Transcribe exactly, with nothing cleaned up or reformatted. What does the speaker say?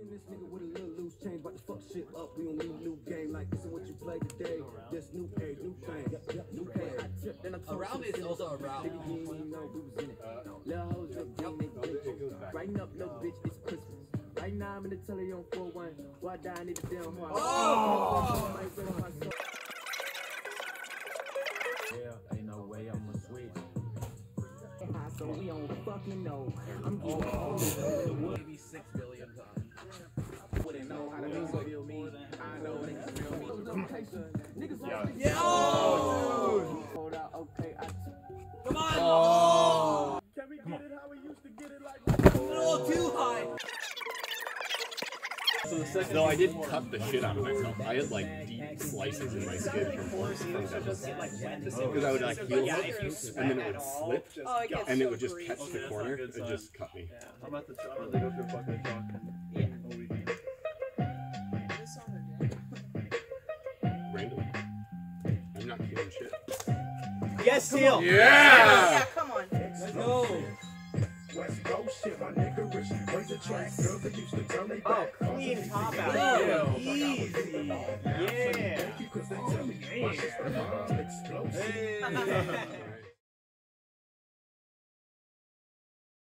Me and this nigga with a little loose change, about to fuck shit up. We don't need new game like this. Is what you play today. This new age, new thing, new game. Then I'm surrounded also around. Nigga, you ain't even know we was in it. Lil' hoes drip, don't make bitches. Writing up, little bitch, it's Christmas. Right now I'm in the telly on four one. Why die? I need a damn heart. Oh! Yeah, ain't no way I'ma switch. So we don't fucking know. I'm getting oh, maybe six billion times. I wouldn't know how to make so feel me. I know niggas feel me. Niggas yo! Yo! Hold out, okay, I come on! Oh. Can we get it how we used to get it like a little too high? So the second no, I did cut the shit out of myself. I had like deep slices in my skin from force because I would like heal yeah, up and then it would slip oh, it and so it would just catch the corner and just cut me. Yeah. I'm at the top of the fucking talk. Yeah. Random. I'm not healing shit. Yes, heal! Yeah! Yeah, come on. Let's go. West Coast shit, my nigga, rich, where's the track? Girls that used to tell me back. Oh, clean top out. Yeah. Easy. Yeah. Thank you, because they tell me. My sister's explosive.